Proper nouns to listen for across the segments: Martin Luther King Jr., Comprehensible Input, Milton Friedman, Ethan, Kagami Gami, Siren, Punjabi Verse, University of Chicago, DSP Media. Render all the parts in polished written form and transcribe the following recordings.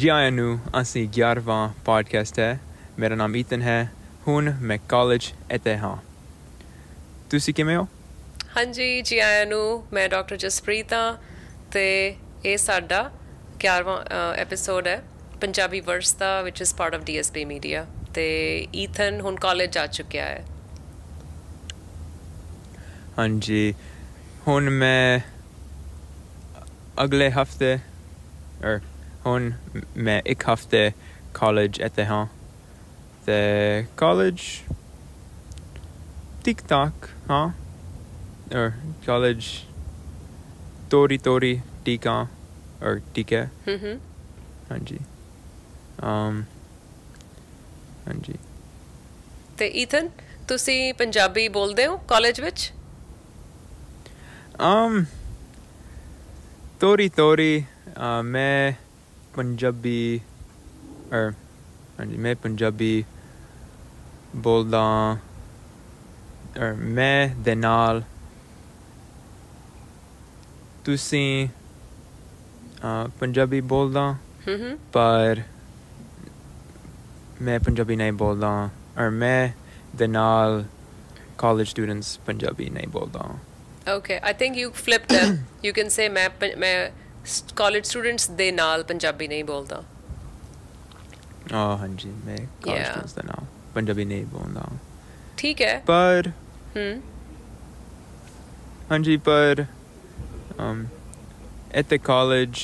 जी आया नू असी 11वां पॉडकास्ट है मेरा नाम ईथन है हुन मैं कॉलेज इते हाँ तुसी किवें हो हाँ जी जी आया नू मैं डॉक्टर जसप्रीत हाँ तो ये साडा 11वां एपीसोड है पंजाबी वर्स का which is part of DSP media तो ईथन हुन कॉलेज जा चुका है हाँ जी हुन मैं अगले हफ्ते और हुन मैं एक हफ्ते कॉलेज इते हाँ तो कॉलेज ठीक ठाक हाँ और कॉलेज थोड़ी थोड़ी ठीक हाँ और ठीक है हाँ जी हाँ जी तो ईथन तुसी पंजाबी बोलते हो कॉलेज विच थोड़ी थोड़ी मैं पंजाबी और मैं पंजाबी बोलदा और मैं दे नाल तुसी पंजाबी बोलदा पर मैं पंजाबी नहीं बोलदा और मैं दे नाल कॉलेज स्टूडेंट्स पंजाबी नहीं बोलदा Okay, I think you flipped it. You can say मैं college students दे नाल पंजाबी नहीं बोलता हाँ जी मैं college students दे नाल पंजाबी नहीं बोलता ठीक है पर हाँ जी पर at the college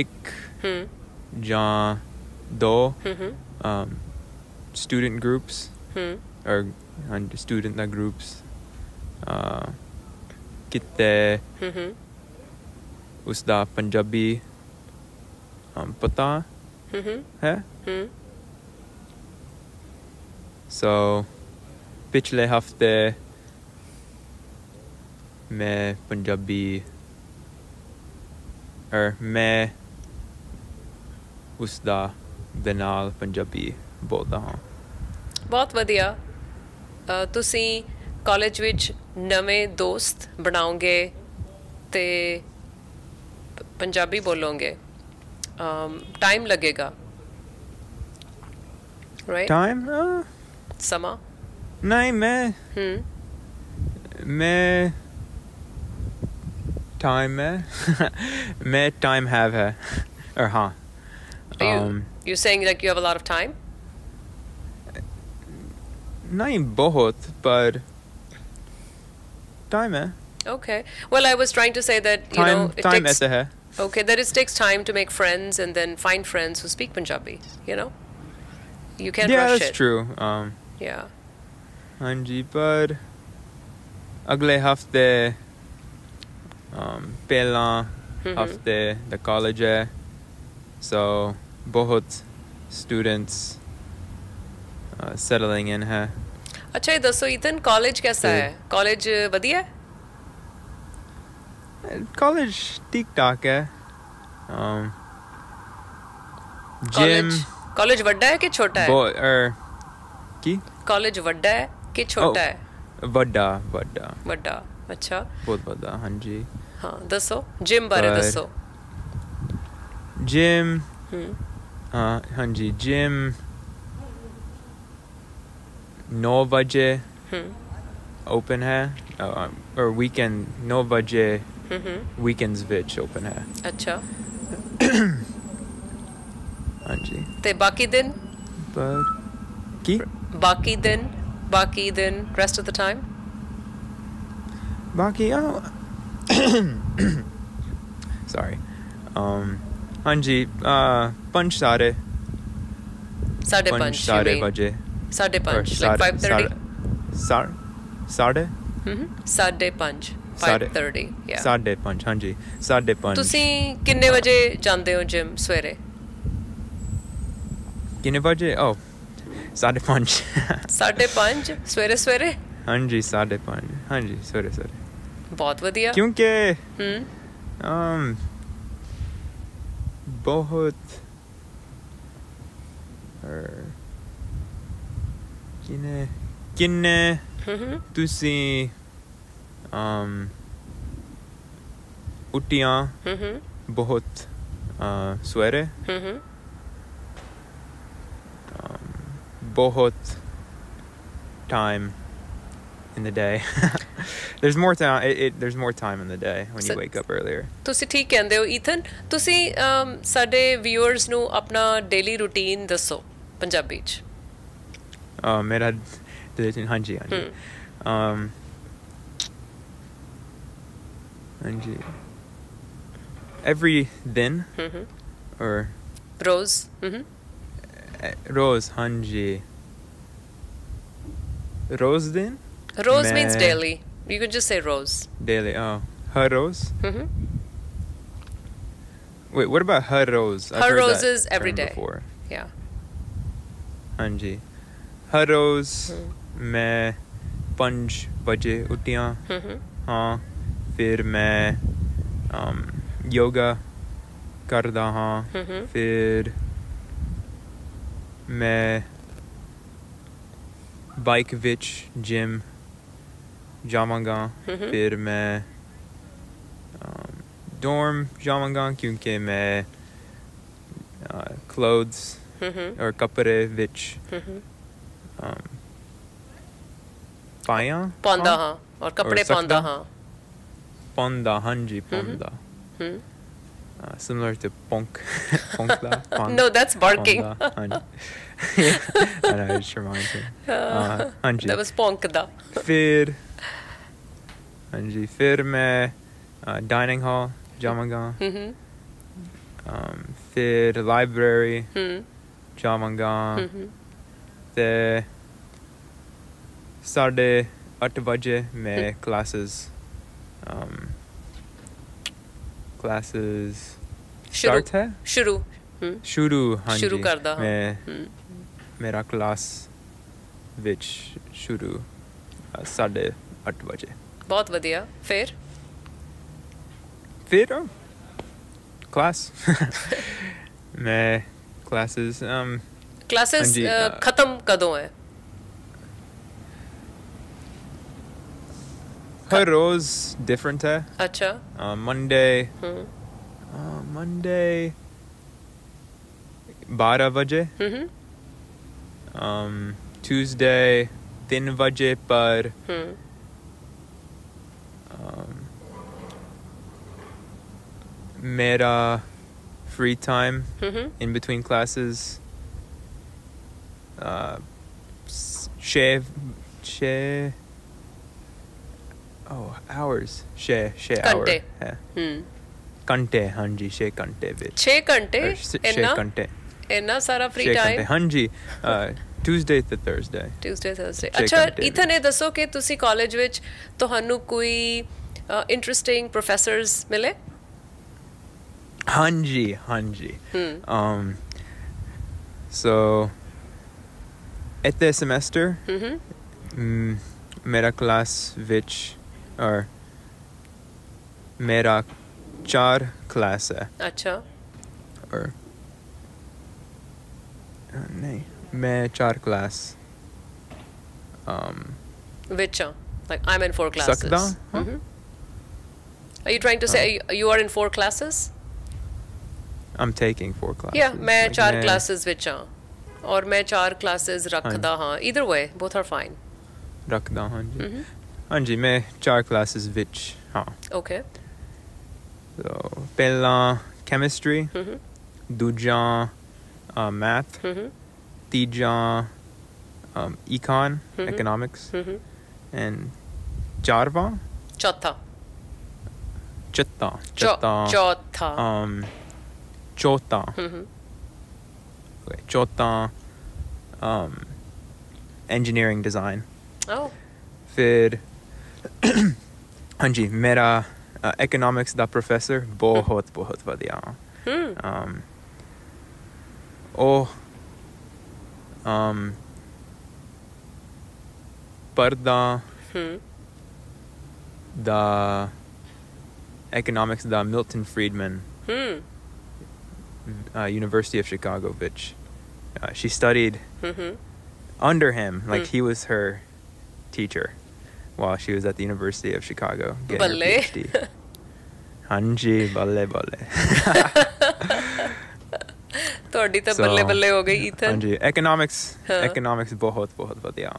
एक या दो student groups or student groups kitte usda punjabi pata hai so pichle hafte main punjabi or main usda de naal punjabi bolda hu बहुत वधिया तुसी कॉलेज विच नवे दोस्त बनाओगे ते पंजाबी बोलोगे टाइम लगेगा राइट टाइम समा नहीं मैं मैं टाइम है मैं टाइम हैव है और हाँ you saying like you have a lot of time नहीं बहुत पर टाइम है Okay. Well, I was trying to say that you time, know it time takes time है Okay, that it takes time to make friends and then find friends who speak Punjabi, you know? You can't rush it. Yeah, that's true. Yeah. हाँ जी पर अगले हफ्ते पहला हफ्ते the college है so बहुत students settling in है अच्छा ये दसो इतन कॉलेज कैसा है कॉलेज बढ़िया है कॉलेज ठीक ठाक है जिम कॉलेज बड़ा है कि छोटा है की कॉलेज बड़ा है कि छोटा है बड़ा बड़ा बड़ा अच्छा बहुत बड़ा हाँ जी हाँ दसो जिम बारे दसो जिम हाँ जी जिम 9 बजे ओपन है और वीकेंड 9 बजे वीकेंड्स विच ओपन है अच्छा हाँ जी ते बाकी दिन पर की बाकी दिन रेस्ट ऑफ द टाइम बाकी सॉरी हाँ जी 5:30 बजे 5:30 like 5:30 5:30 yeah 5:30 हां जी 5:30 ਤੁਸੀਂ ਕਿੰਨੇ ਵਜੇ ਜਾਂਦੇ ਹੋ ਜਿਮ ਸਵੇਰੇ ਕਿੰਨੇ ਵਜੇ ਓ 5:30 5:30 ਸਵੇਰੇ ਸਵੇਰੇ ਹਾਂ ਜੀ 5:30 ਹਾਂ ਜੀ ਸਵੇਰੇ ਸਵੇਰੇ ਬਹੁਤ ਵਧੀਆ ਕਿਉਂਕਿ ਬਹੁਤ किन्ने तुसी उटियाँ बहुत सवेरे, बहुत time in the day. There's more time. There's more time in the day when you wake up earlier. ਤੁਸੀਂ ਠੀਕ ਕਹਿੰਦੇ ਹੋ ਈਥਨ, ਤੁਸੀਂ ਸਾਡੇ viewers ਨੂੰ ਆਪਣਾ daily routine ਦੱਸੋ ਪੰਜਾਬੀ ਚ। ਮੇਰਾ daily ਹਾਂਜੀ every दिन or रोज रोज ਹਾਂਜੀ Rose din? Rose means daily. You could just say rose. Daily. Oh, her rose. Wait, what about her rose? Her rose is every day. Before. Yeah. Hanji. Her rose. मैं 5 बजे उठिया. हाँ. फिर मैं योगा करता हाँ. फिर मैं बाइक विच जिम जावांगा फिर मैं डॉर्म जावांगा क्योंकि मैं क्लोथ्स और कपड़े विच पाया पांदा हाँ और कपड़े पांदा हाँ पांदा हाँ जी पांदा similar to ponk ponkla no that's barking yeah, I know, it just reminds me. Hanji. That was ponkda. Fir. Hanji. Fir main dining hall jawanga. Fir library jawanga. Te sade 8 baje main classes start hai. Shuru. Shuru hanji. Shuru karda. Main मेरा class विच शुरू 8:30 बजे बहुत बढ़िया फिर class मैं classes खत्म कदों है हर रोज डिफरेंट है अच्छा मंडे 12 बजे Tuesday 3 baje par mera free time in between classes 6 hours hai kante hanji 6 kante इतना सारा फ्री टाइम हाँ जी ट्यूसडे ते थर्सडे अच्छा इतने दसो कि तुसी कॉलेज विच तो हनु कोई इंटरेस्टिंग प्रोफेसर्स मिले हाँ जी सो इतने सेमेस्टर मेरा क्लास विच और मेरा 4 क्लास है अच्छा और नहीं मैं 4 class which like I'm in 4 classes सकदा Are you trying to say you are in 4 classes I'm taking 4 classes Yeah मैं 4 classes which और मैं 4 classes रखदा हां either way both are fine रखदा हां जी हां जी मैं 4 classes which हां Okay So पहला chemistry दूजा math tija econ economics and jarva chota chota engineering design oh fir hanji mera economics da professor bahut vadiya parda da economics da Milton Friedman University of Chicago which she studied under him like he was her teacher while she was at the University of Chicago getting her PhD जी बल्ले बल्ले ਤੁਹਾਡੀ ਤਾਂ ਬੱਲੇ ਬੱਲੇ ਹੋ ਗਈ ਇਥਨ ਹਾਂਜੀ economics ਬਹੁਤ ਵਧੀਆ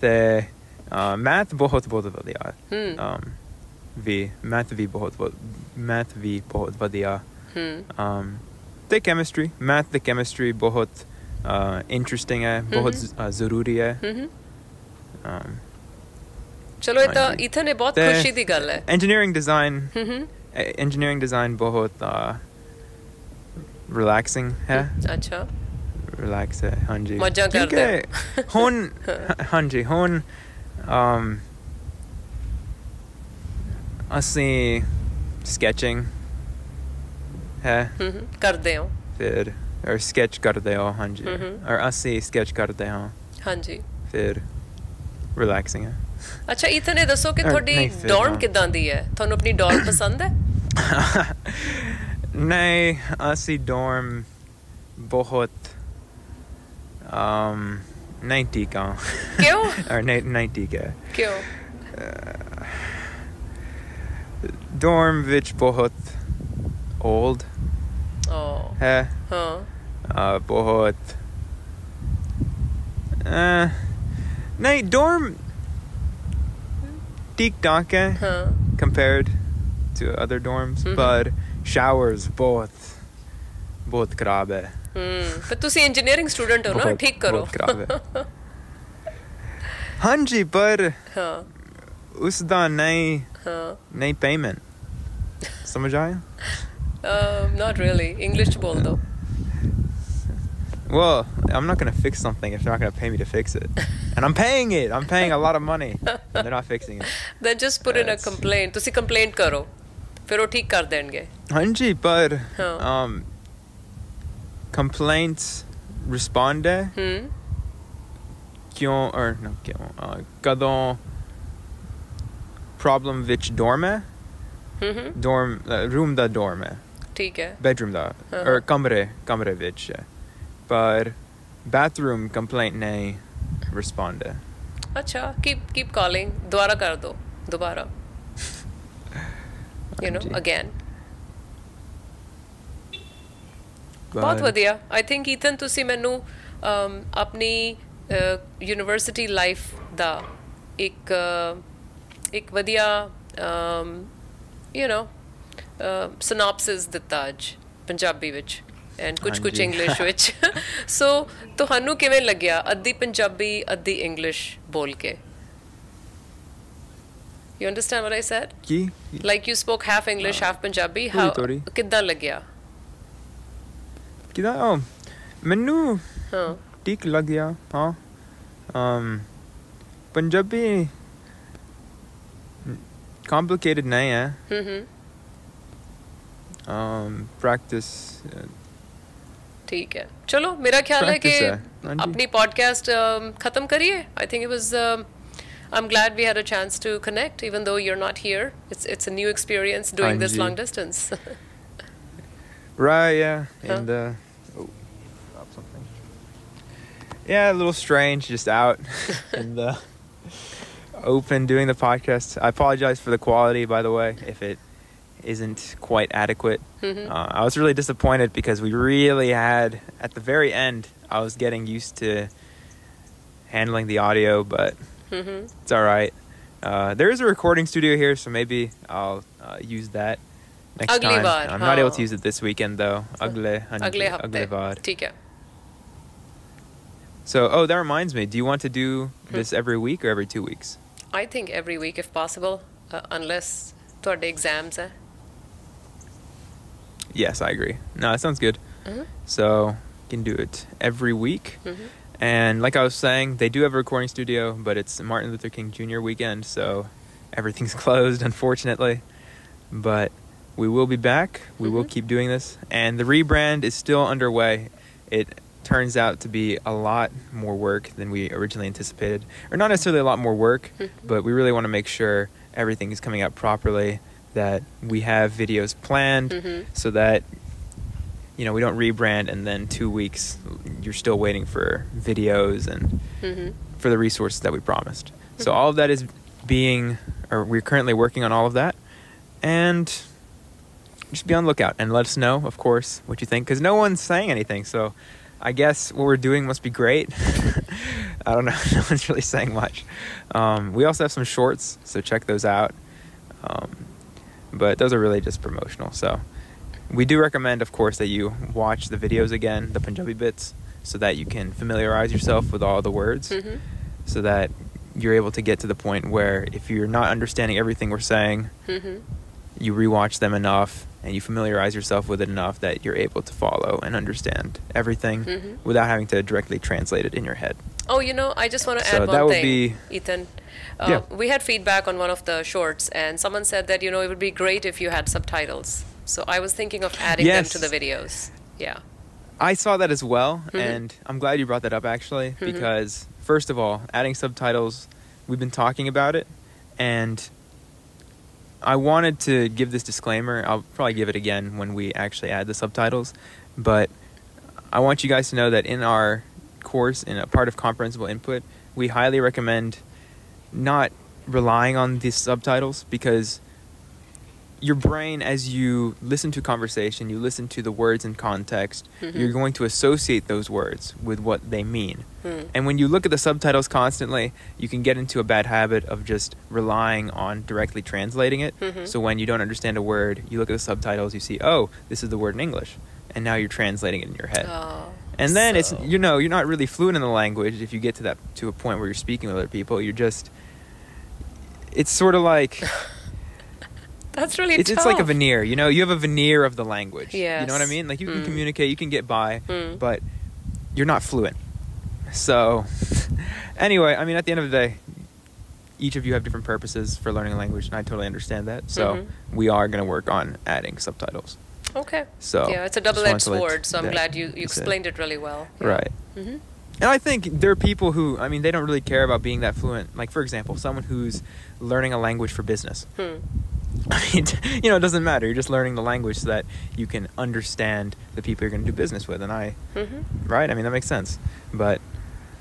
ਤੇ ਮੈਥ ਬਹੁਤ ਵਧੀਆ ਵੀ ਮੈਥ ਵੀ ਬਹੁਤ ਵਧੀਆ ਤੇ ਕੈਮਿਸਟਰੀ ਬਹੁਤ ਇੰਟਰਸਟਿੰਗ ਹੈ ਬਹੁਤ ਜ਼ਰੂਰੀ ਹੈ ਚਲੋ ਇਹ ਤਾਂ ਇਥਨ ਇਹ ਬਹੁਤ ਖੁਸ਼ੀ ਦੀ ਗੱਲ ਹੈ ਇੰਜੀਨੀਅਰਿੰਗ ਡਿਜ਼ਾਈਨ ਬਹੁਤ relaxing है अच्छा relax है हाँ जी मजा करते हैं होन हाँ जी होन ऐसे sketching है करते हो फिर और sketch करते हो हाँ जी और ऐसे sketch करते हो हाँ जी फिर relaxing है अच्छा इतने दसों के थोड़ी डॉर्म कितना दी है तो उन्हें अपनी डॉर्म पसंद है नहीं ऐसी डॉर्म बहुत नहीं ठीक है क्यों और नहीं ठीक है क्यों डॉर्म विच बहुत ओल्ड है बहुत नहीं डॉर्म ठीक ठाक है compared to other dorms but showers बहुत खराब है पर तुसी इंजीनियरिंग स्टूडेंट हो ना ठीक करो बहुत खराब है हाँ जी पर उस दा नहीं पेमेंट समझ आया not really English बोल दो well I'm not gonna fix something if they're not gonna pay me to fix it and I'm paying a lot of money and they're not fixing it then just put in a complaint तुसी complaint करो फिर वो ठीक कर देंगे हाँ जी पर complaints respond है क्यों और ना क्यों कदों problem which dorm है dorm room दा dorm है ठीक है bedroom दा और कमरे which है पर bathroom complaint नहीं respond है अच्छा keep calling दोबारा कर दो you know again बहुत बढ़िया I think Ethan तुसी मैंनू अपनी university life दा एक बढ़िया you know synopsis दिता आज पंजाबी विच and कुछ English विच so तो हनु किवें लग्या अधी पंजाबी अधी English बोल के You understand what I said? Ki? Like you spoke half English, half Punjabi. How? Kidda lagya? Kidda? Oh, menu. Huh. Tik lagya. Huh. Punjabi complicated nahi hai. Practice. ठीक है. चलो मेरा ख्याल है कि अपनी podcast खत्म करिए. I think it was. I'm glad we had a chance to connect, even though you're not here. It's a new experience doing this long distance. Right, yeah, and dropped something. Yeah, a little strange, just out in the open doing the podcast. I apologize for the quality, by the way, if it isn't quite adequate. I was really disappointed because we really had at the very end. I was getting used to handling the audio, but. It's all right. There is a recording studio here, so maybe I'll use that next time. I'm not able to use it this weekend though. Agle hafte. ठीक है. So, oh, that reminds me. Do you want to do this every week or every 2 weeks? I think every week if possible, unless ਤੁਹਾਡੇ exams हैं. Yes, I agree. No, that sounds good. So, you can do it every week. And like I was saying, they do have a recording studio, but it's Martin Luther King Jr. weekend, so everything's closed, unfortunately. But we will be back. We will keep doing this. And the rebrand is still underway. It turns out to be a lot more work than we originally anticipated. Or not necessarily a lot more work, but we really want to make sure everything is coming out properly, that we have videos planned so that... You know, we don't rebrand and then 2 weeks you're still waiting for videos and for the resources that we promised. So all of that is being, or we're currently working on all of that. And just be on the lookout and let us know, of course, what you think, because no one's saying anything, so I guess what we're doing must be great. I don't know. No one's really saying much. We also have some shorts, so check those out. But those are really just promotional. So we do recommend, of course, that you watch the videos again, the Punjabi bits, so that you can familiarize yourself with all the words, mm-hmm. so that you're able to get to the point where if you're not understanding everything we're saying, mm-hmm. you rewatch them enough and you familiarize yourself with it enough that you're able to follow and understand everything mm-hmm. without having to directly translate it in your head. Oh, you know, I just want to add one thing, Ethan. We had feedback on one of the shorts, and someone said that, you know, it would be great if you had subtitles. So I was thinking of adding them to the videos. Yeah. I saw that as well, mm-hmm. and I'm glad you brought that up, actually, mm-hmm. because, first of all, adding subtitles, we've been talking about it, and I wanted to give this disclaimer. I'll probably give it again when we actually add the subtitles, but I want you guys to know that in our course, in a part of comprehensible input, we highly recommend not relying on these subtitles, because your brain, as you listen to conversation, you listen to the words in context, mm-hmm. you're going to associate those words with what they mean. Mm. And when you look at the subtitles constantly, you can get into a bad habit of just relying on directly translating it. Mm-hmm. So when you don't understand a word, you look at the subtitles, you see, oh, this is the word in English. And now you're translating it in your head. Oh, and then it's, you know, you're not really fluent in the language if you get to that, to a point where you're speaking with other people. You're just, it's sort of like... That's really tough. It's like a veneer, you know? You have a veneer of the language. Yes. You know what I mean? Like, you can communicate, you can get by, but you're not fluent. So, anyway, I mean, at the end of the day, each of you have different purposes for learning a language, and I totally understand that. So, we are going to work on adding subtitles. Okay. So yeah, it's a double-edged sword, so I'm glad you explained it really well. Yeah. Right. Mm-hmm. And I think there are people who, I mean, they don't really care about being that fluent. Like, for example, someone who's learning a language for business. I mean, you know, it doesn't matter. You're just learning the language so that you can understand the people you're going to do business with. And right? I mean, that makes sense. But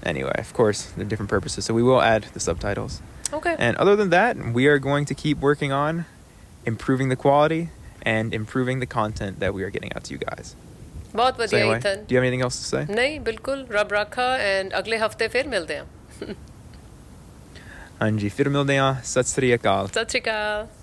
anyway, of course, there are different purposes. So we will add the subtitles. Okay. And other than that, we are going to keep working on improving the quality and improving the content that we are getting out to you guys. बहुत बढ़िया Ethan. Do you have anything else to say? नहीं, बिल्कुल. रब रखा and अगले हफ्ते फिर मिलते हैं. हाँ जी, फिर मिलते हैं. सत श्री अकाल. सत श्री अकाल.